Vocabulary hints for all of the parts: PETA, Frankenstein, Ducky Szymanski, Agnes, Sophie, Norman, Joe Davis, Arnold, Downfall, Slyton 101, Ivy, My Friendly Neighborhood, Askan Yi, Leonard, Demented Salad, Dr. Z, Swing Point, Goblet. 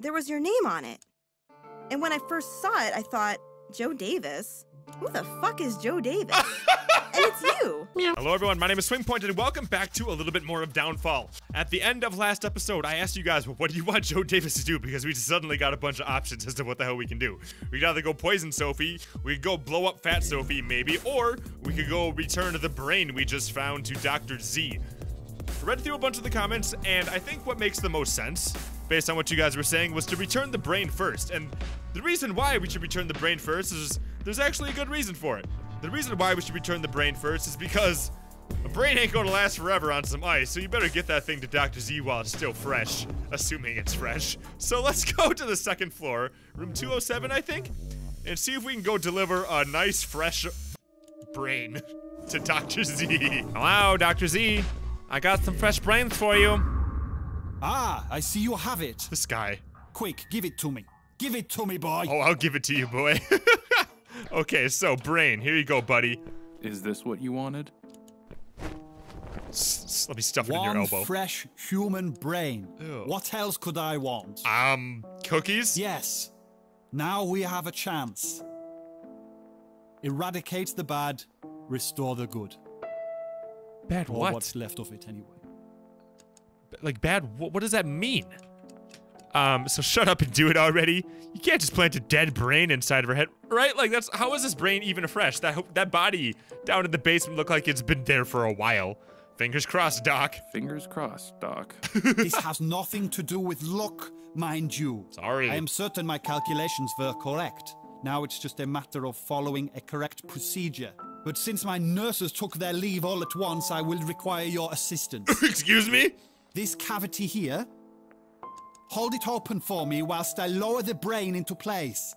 there was your name on it. And when I first saw it, I thought, Joe Davis? Who the fuck is Joe Davis? And it's you! Hello everyone, my name is Swing Point, and welcome back to a little bit more of Downfall. At the end of last episode, I asked you guys, well, what do you want Joe Davis to do? Because we just suddenly got a bunch of options as to what the hell we can do. We could either go poison Sophie, we could go blow up Fat Sophie maybe, or we could go return the brain we just found to Dr. Z. I read through a bunch of the comments, and I think what makes the most sense, based on what you guys were saying, was to return the brain first. And the reason why we should return the brain first is there's actually a good reason for it. The reason why we should return the brain first is because a brain ain't gonna last forever on some ice, so you better get that thing to Dr. Z while it's still fresh, assuming it's fresh. So let's go to the second floor, room 207, I think, and see if we can go deliver a nice, fresh brain to Dr. Z. Hello, Dr. Z. I got some fresh brains for you. Ah, I see you have it. This guy. Quick, give it to me. Give it to me, boy. Oh, I'll give it to you, boy. Okay, so brain, here you go, buddy. Is this what you wanted? Let me stuff it in your elbow. One fresh human brain. Ew. What else could I want? Cookies? Yes. Now we have a chance. Eradicate the bad, restore the good. Bad what? Or what's left of it, anyway. Like, bad? What does that mean? So shut up and do it already. You can't just plant a dead brain inside of her head, right? Like, that's- how is this brain even fresh? That body down in the basement looked like it's been there for a while. Fingers crossed, Doc. Fingers crossed, Doc. This has nothing to do with luck, mind you. Sorry. I am certain my calculations were correct. Now it's just a matter of following a correct procedure. But since my nurses took their leave all at once, I will require your assistance. Excuse me? This cavity here, hold it open for me whilst I lower the brain into place.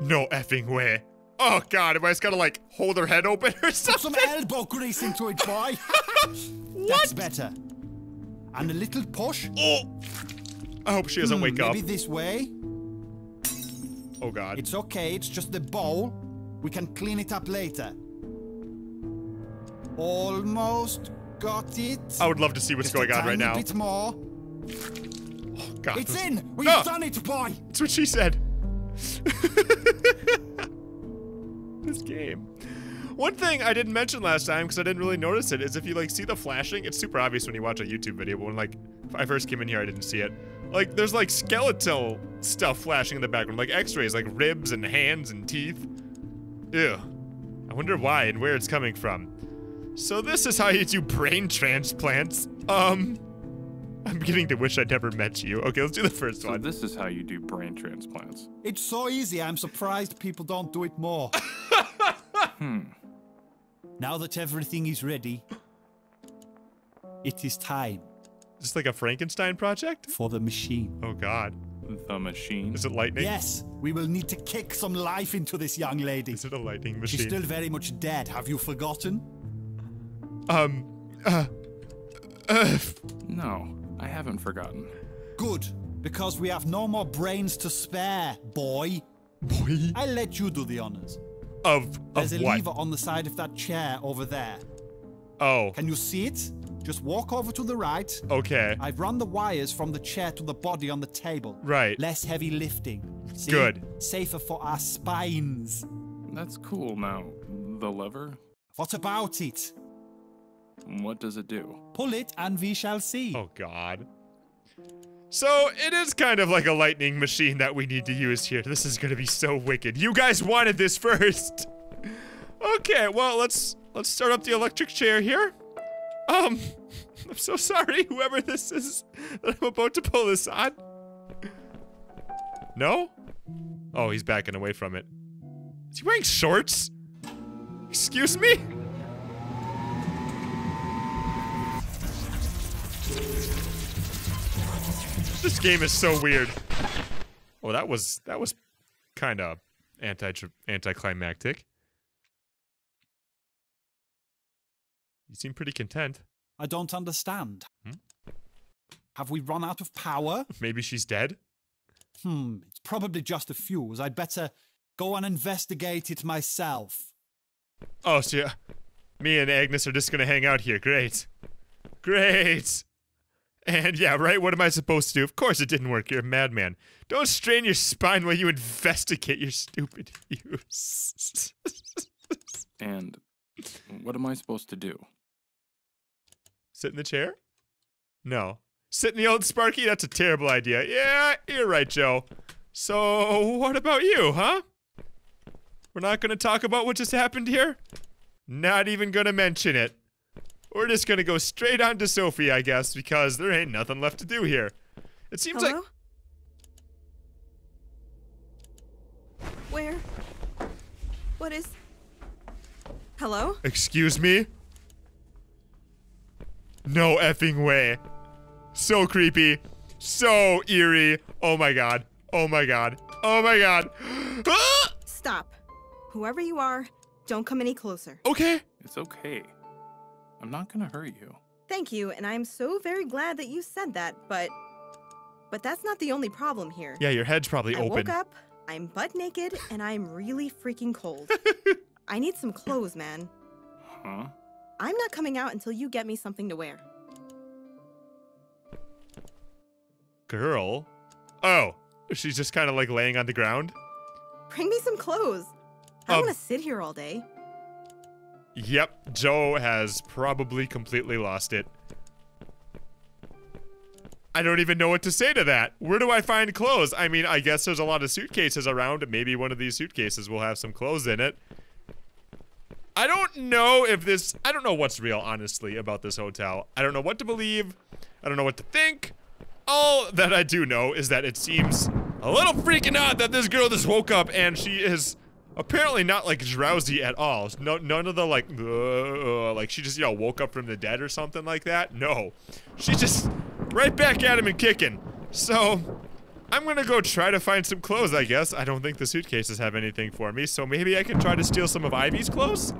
No effing way. Oh God, am I just gonna like hold her head open or something? Put some elbow grease into it, boy. What? That's better. And a little push. Oh. I hope she doesn't wake up. Maybe this way. Oh God. It's okay, it's just the bowl. We can clean it up later. Almost got it. I would love to see what's going on right now. Just a bit more. Oh, God. It's in! We've done it, boy! That's what she said. This game. One thing I didn't mention last time, because I didn't really notice it, is if you, like, see the flashing, it's super obvious when you watch a YouTube video, but when, like, if I first came in here, I didn't see it. Like, there's, like, skeletal stuff flashing in the background, like x-rays, like ribs and hands and teeth. Ew. I wonder why and where it's coming from. So this is how you do brain transplants. I'm beginning to wish I'd never met you. Okay, let's do the first one. This is how you do brain transplants. It's so easy. I'm surprised people don't do it more. Now that everything is ready, it is time. Is this like a Frankenstein project? For the machine. Oh, God. The machine. Is it lightning? Yes, we will need to kick some life into this young lady. Is it a lightning machine? She's still very much dead. Have you forgotten? No, I haven't forgotten. Good, because we have no more brains to spare, boy. Boy? I'll let you do the honors. There's a lever on the side of that chair over there. Oh. Can you see it? Just walk over to the right. Okay. I've run the wires from the chair to the body on the table. Right. Less heavy lifting. See? Good. Safer for our spines. That's cool now. The lever? What about it? What does it do? Pull it and we shall see. Oh, God. So it is kind of like a lightning machine that we need to use here. This is going to be so wicked. You guys wanted this first. Okay, well, let's start up the electric chair here. I'm so sorry, whoever this is, that I'm about to pull this on. No? Oh, he's backing away from it. Is he wearing shorts? Excuse me? This game is so weird. Oh, that was kind of anticlimactic. You seem pretty content. I don't understand. Have we run out of power? Maybe she's dead? It's probably just a fuse. I'd better go and investigate it myself. Oh, so yeah, me and Agnes are just gonna hang out here. Great. And yeah, right, what am I supposed to do? Of course it didn't work. You're a madman. Don't strain your spine while you investigate your stupid use. And what am I supposed to do? Sit in the chair? No. Sit in the old Sparky? That's a terrible idea. Yeah, you're right, Joe. So, what about you, huh? We're not gonna talk about what just happened here? Not even gonna mention it. We're just gonna go straight on to Sophie, I guess, because there ain't nothing left to do here. It seems Hello? Like... Where? What is... Hello? Excuse me? No effing way. So creepy. So eerie. Oh my god. Oh my god. Oh my god. Stop. Whoever you are, don't come any closer. Okay. It's okay. I'm not gonna hurt you. Thank you, and I'm so very glad that you said that, but that's not the only problem here. Yeah, your head's probably open. I woke up, I'm butt naked, and I'm really freaking cold. I need some clothes, man. Huh? I'm not coming out until you get me something to wear. Girl? Oh, she's just kind of like laying on the ground? Bring me some clothes. I don't want to sit here all day. Yep, Joe has probably completely lost it. I don't even know what to say to that. Where do I find clothes? I mean, I guess there's a lot of suitcases around. Maybe one of these suitcases will have some clothes in it. I don't know if this... I don't know what's real, honestly, about this hotel. I don't know what to believe. I don't know what to think. All that I do know is that it seems a little freaking odd that this girl just woke up and she is... apparently not, like, drowsy at all. No, none of the, like she just, you know, woke up from the dead or something like that. No. She's just right back at him and kicking. So, I'm gonna go try to find some clothes, I guess. I don't think the suitcases have anything for me, so maybe I can try to steal some of Ivy's clothes?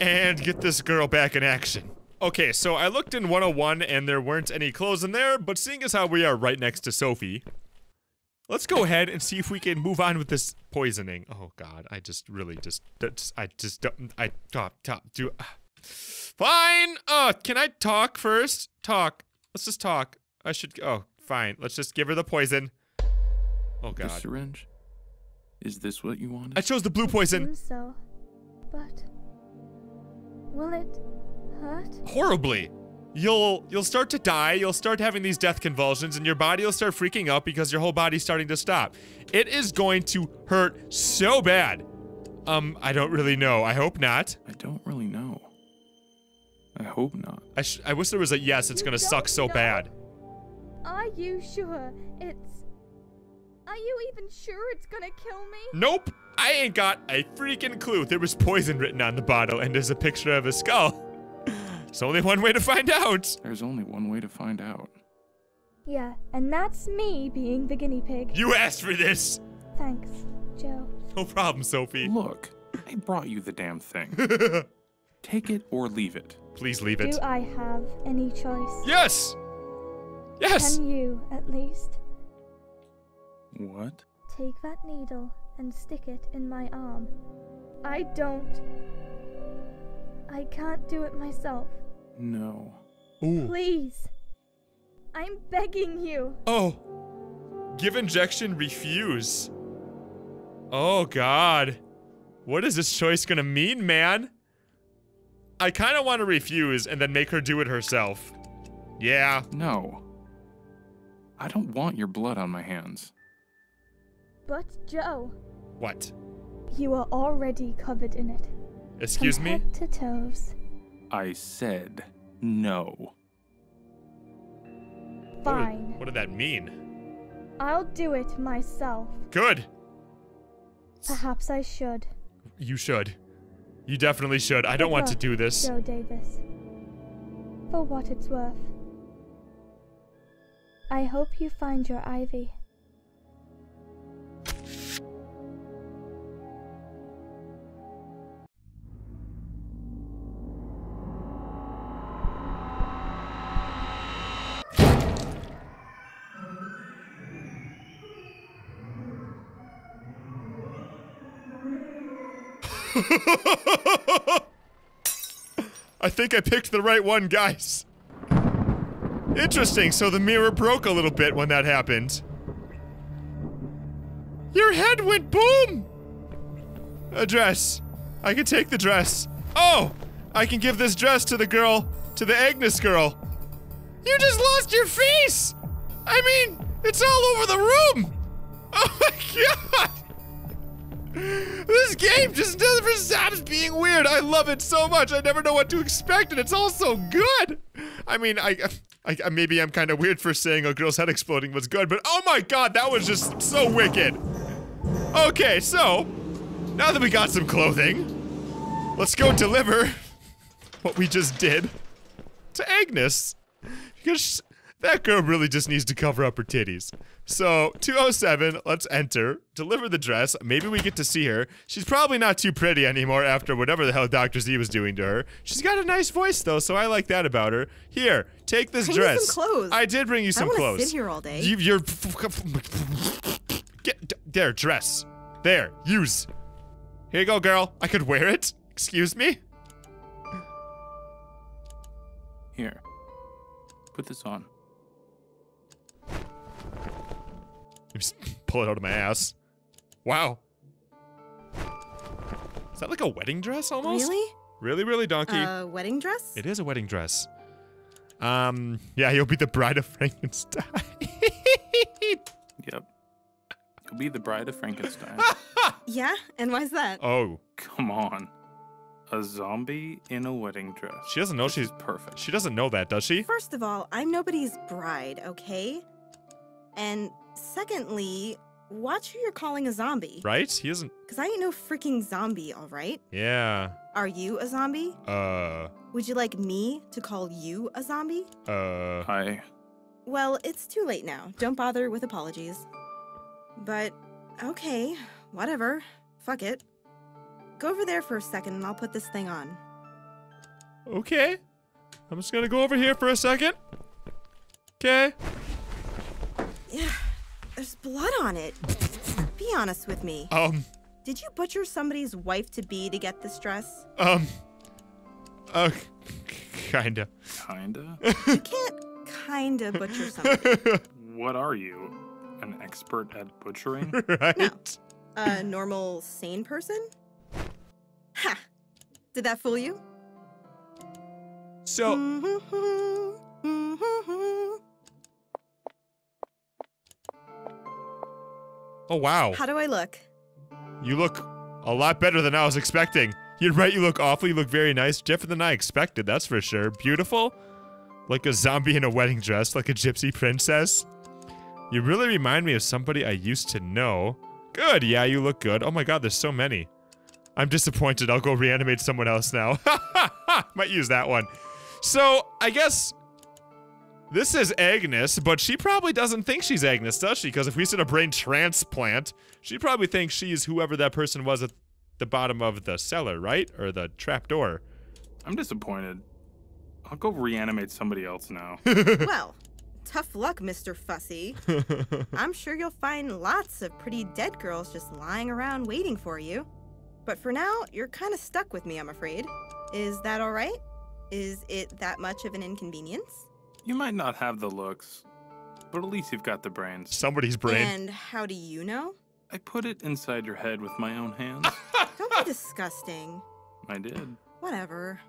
And get this girl back in action. Okay, so I looked in 101, and there weren't any clothes in there, but seeing as how we are right next to Sophie... let's go ahead and see if we can move on with this poisoning. Oh god, I just really fine. Can I talk first? Talk. Let's just talk. I should. Oh, fine. Let's just give her the poison. Oh god. The syringe. Is this what you wanted? I chose the blue poison. So, but will it hurt? Horribly. You'll start to die, you'll start having these death convulsions, and your body will start freaking out because your whole body's starting to stop. It is going to hurt so bad. I don't really know. I hope not. I don't really know. I hope not. I wish there was a yes, it's gonna suck so bad. Are you sure it's... are you even sure it's gonna kill me? Nope! I ain't got a freaking clue. There was poison written on the bottle, and there's a picture of a skull. There's only one way to find out. There's only one way to find out. Yeah, and that's me being the guinea pig. You asked for this! Thanks, Joe. No problem, Sophie. Look, I brought you the damn thing. Take it or leave it. Please leave it. Do I have any choice? Yes! Yes! Can you, at least? What? Take that needle and stick it in my arm. I can't do it myself. No. Ooh. Please. I'm begging you. Oh. Give injection, refuse. Oh, God. What is this choice gonna mean, man? I kind of want to refuse and then make her do it herself. Yeah. No. I don't want your blood on my hands. But, Joe. What? You are already covered in it. Excuse me? Head to toes. I said no. Fine. What did that mean? I'll do it myself. Good. Perhaps I should. You should. You definitely should. I don't want to do this. Joe Davis. For what it's worth. I hope you find your Ivy. I think I picked the right one, guys. Interesting, so the mirror broke a little bit when that happened. Your head went boom! A dress. I can take the dress. Oh! I can give this dress to the girl, to the Agnes girl. You just lost your face! I mean, it's all over the room! Oh my god! This game just never stops being weird. I love it so much. I never know what to expect, and it's all so good! I mean, maybe I'm kind of weird for saying a girl's head exploding was good, but oh my god, that was just so wicked. Okay, so, now that we got some clothing, let's go deliver what we just did to Agnes. Because that girl really just needs to cover up her titties. So, 207, let's enter, deliver the dress, maybe we get to see her. She's probably not too pretty anymore after whatever the hell Dr. Z was doing to her. She's got a nice voice though, so I like that about her. Here, take this dress. I need some clothes. I did bring you some clothes. I wanna sit here all day. You're... Get... There, dress. There, use. Here you go, girl. I could wear it. Excuse me? Here. Put this on. Just pull it out of my ass. Wow. Is that like a wedding dress almost? Really? Really, really, donkey. A wedding dress? It is a wedding dress. Yeah, you'll be the bride of Frankenstein. Yep. You'll be the bride of Frankenstein. Yeah? And why's that? Oh. Come on. A zombie in a wedding dress. She doesn't know she's perfect. She doesn't know that, does she? First of all, I'm nobody's bride, okay? And secondly, watch who you're calling a zombie. Right? He isn't. Because I ain't no freaking zombie, all right? Yeah. Are you a zombie? Would you like me to call you a zombie? Hi. Well, it's too late now. Don't bother with apologies. But, okay, whatever. Fuck it. Go over there for a second and I'll put this thing on. Okay. I'm just gonna go over here for a second. Okay. Yeah, there's blood on it. Be honest with me. Did you butcher somebody's wife-to-be to get this dress? Kinda. Kinda? You can't kinda butcher somebody. What are you? An expert at butchering? Right. No. A normal, sane person? Ha! Did that fool you? So... Oh, wow. How do I look? You look a lot better than I was expecting. You're right, you look awful. You look very nice. Different than I expected, that's for sure. Beautiful. Like a zombie in a wedding dress, like a gypsy princess. You really remind me of somebody I used to know. Good, yeah, you look good. Oh my god, there's so many. I'm disappointed. I'll go reanimate someone else now. Might use that one. So, I guess this is Agnes, but she probably doesn't think she's Agnes, does she? Because if we said a brain transplant, she probably thinks she's whoever that person was at the bottom of the cellar, right? Or the trapdoor. I'm disappointed. I'll go reanimate somebody else now. Well, tough luck, Mr. Fussy. I'm sure you'll find lots of pretty dead girls just lying around waiting for you. But for now, you're kind of stuck with me, I'm afraid. Is that all right? Is it that much of an inconvenience? You might not have the looks, but at least you've got the brains. Somebody's brain. And how do you know? I put it inside your head with my own hands. Don't be disgusting. I did. Whatever.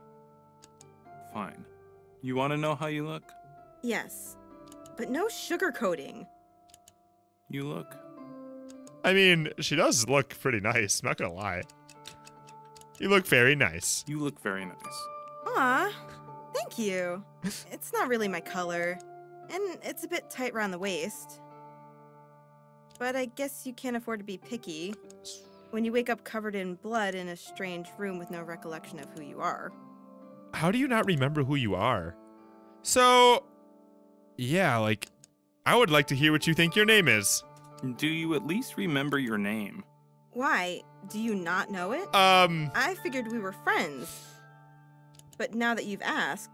Fine. You want to know how you look? Yes, but no sugarcoating. You look. I mean, she does look pretty nice, not gonna lie. You look very nice. You look very nice. Aw, thank you. It's not really my color, and it's a bit tight around the waist. But I guess you can't afford to be picky when you wake up covered in blood in a strange room with no recollection of who you are. How do you not remember who you are? So, yeah, like, I would like to hear what you think your name is. Do you at least remember your name? Why? Do you not know it? I figured we were friends. But now that you've asked,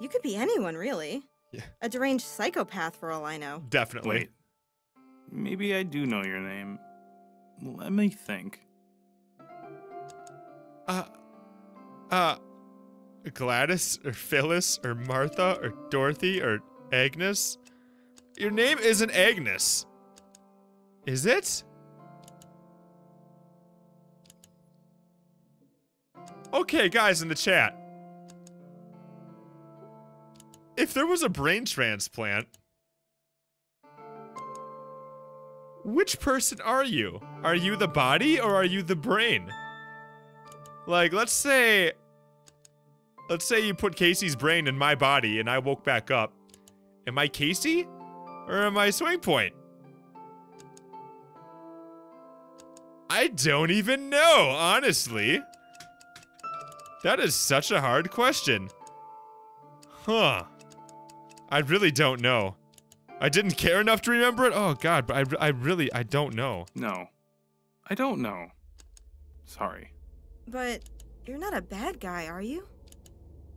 you could be anyone, really. Yeah. A deranged psychopath, for all I know. Definitely. Wait, maybe I do know your name. Let me think. Gladys, or Phyllis, or Martha, or Dorothy, or Agnes? Your name isn't Agnes. Is it? Okay, guys in the chat. If there was a brain transplant, which person are you? Are you the body or are you the brain? Like, let's say you put Casey's brain in my body and I woke back up. Am I Casey or am I Swing Point? I don't even know, honestly. That is such a hard question. Huh. I really don't know. I didn't care enough to remember it? Oh, God, but I don't know. No. I don't know. Sorry. But you're not a bad guy, are you?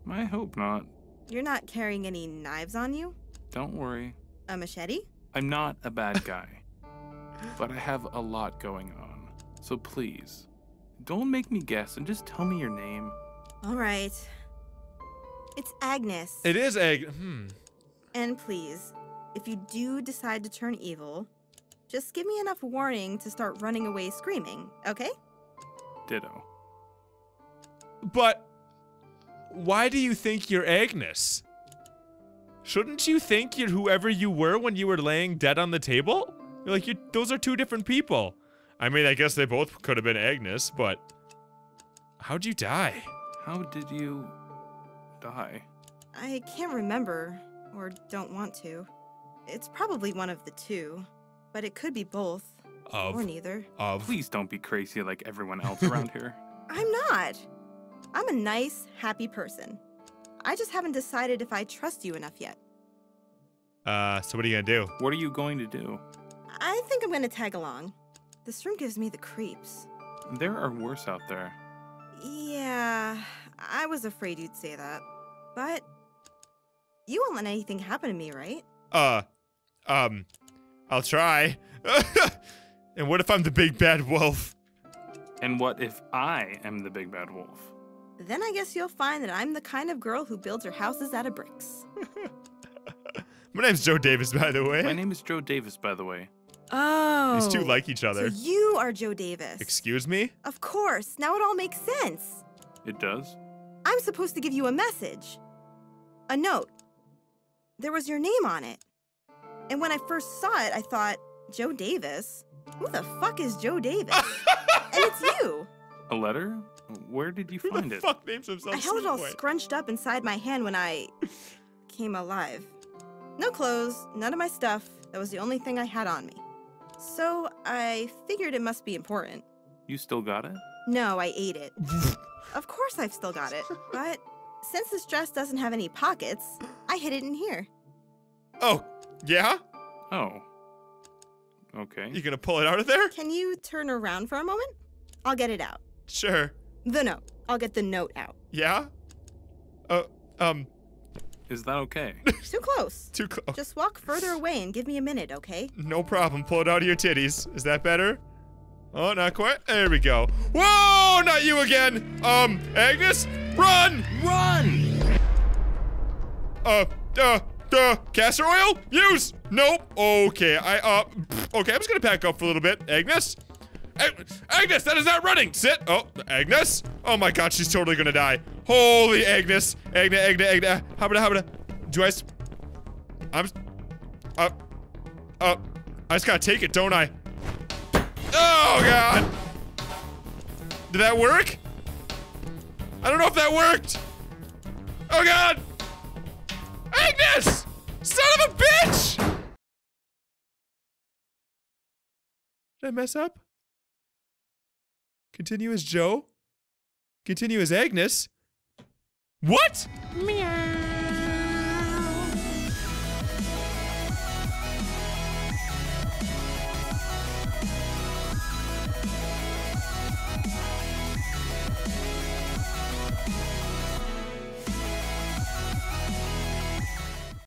I hope not. You're not carrying any knives on you? Don't worry. A machete? I'm not a bad guy. But I have a lot going on. So please, don't make me guess and just tell me your name. All right. It's Agnes. It is Agnes. And please, if you do decide to turn evil, just give me enough warning to start running away screaming, okay? Ditto. But why do you think you're Agnes? Shouldn't you think you're whoever you were when you were laying dead on the table? You're like, those are two different people. I mean, I guess they both could have been Agnes, but how'd you die? How did you die? I can't remember, or don't want to. It's probably one of the two, but it could be both, or neither. Please don't be crazy like everyone else around here. I'm not. I'm a nice, happy person. I just haven't decided if I trust you enough yet. So what are you gonna do? What are you going to do? I think I'm gonna tag along. This room gives me the creeps. There are worse out there. Yeah, I was afraid you'd say that. But you won't let anything happen to me, right? I'll try. And what if I'm the big bad wolf? And what if I am the big bad wolf? Then I guess you'll find that I'm the kind of girl who builds her houses out of bricks. My name's Joe Davis, by the way. My name is Joe Davis, by the way. Oh. These two like each other. So you are Joe Davis. Excuse me? Of course. Now it all makes sense. It does? I'm supposed to give you a message. A note. There was your name on it. And when I first saw it, I thought, Joe Davis? Who the fuck is Joe Davis? And it's you. A letter? Where did you find it? Who the fuck names himself? I held it all scrunched up inside my hand when I came alive. No clothes, none of my stuff. That was the only thing I had on me. So I figured it must be important. You still got it? No, I ate it. Of course I've still got it, but since this dress doesn't have any pockets, I hid it in here. Oh, yeah? Oh. Okay. You gonna pull it out of there? Can you turn around for a moment? I'll get it out. Sure. The note. I'll get the note out. Yeah? Is that okay? Too close. Too close. Just walk further away and give me a minute, okay? No problem. Pull it out of your titties. Is that better? Oh, not quite. There we go. Whoa! Not you again. Agnes, run! Run! Castor oil? Use. Nope. Okay. Okay. I'm just gonna pack up for a little bit. Agnes. Agnes, that is not running. Sit. Oh, Agnes. Oh my God, she's totally gonna die. Holy Agnes. Agnes. How about? I just gotta take it, don't I? Oh, God! Did that work? I don't know if that worked! Oh, God! Agnes! Son of a bitch! Did I mess up? Continue as Joe? Continue as Agnes? What? Meow.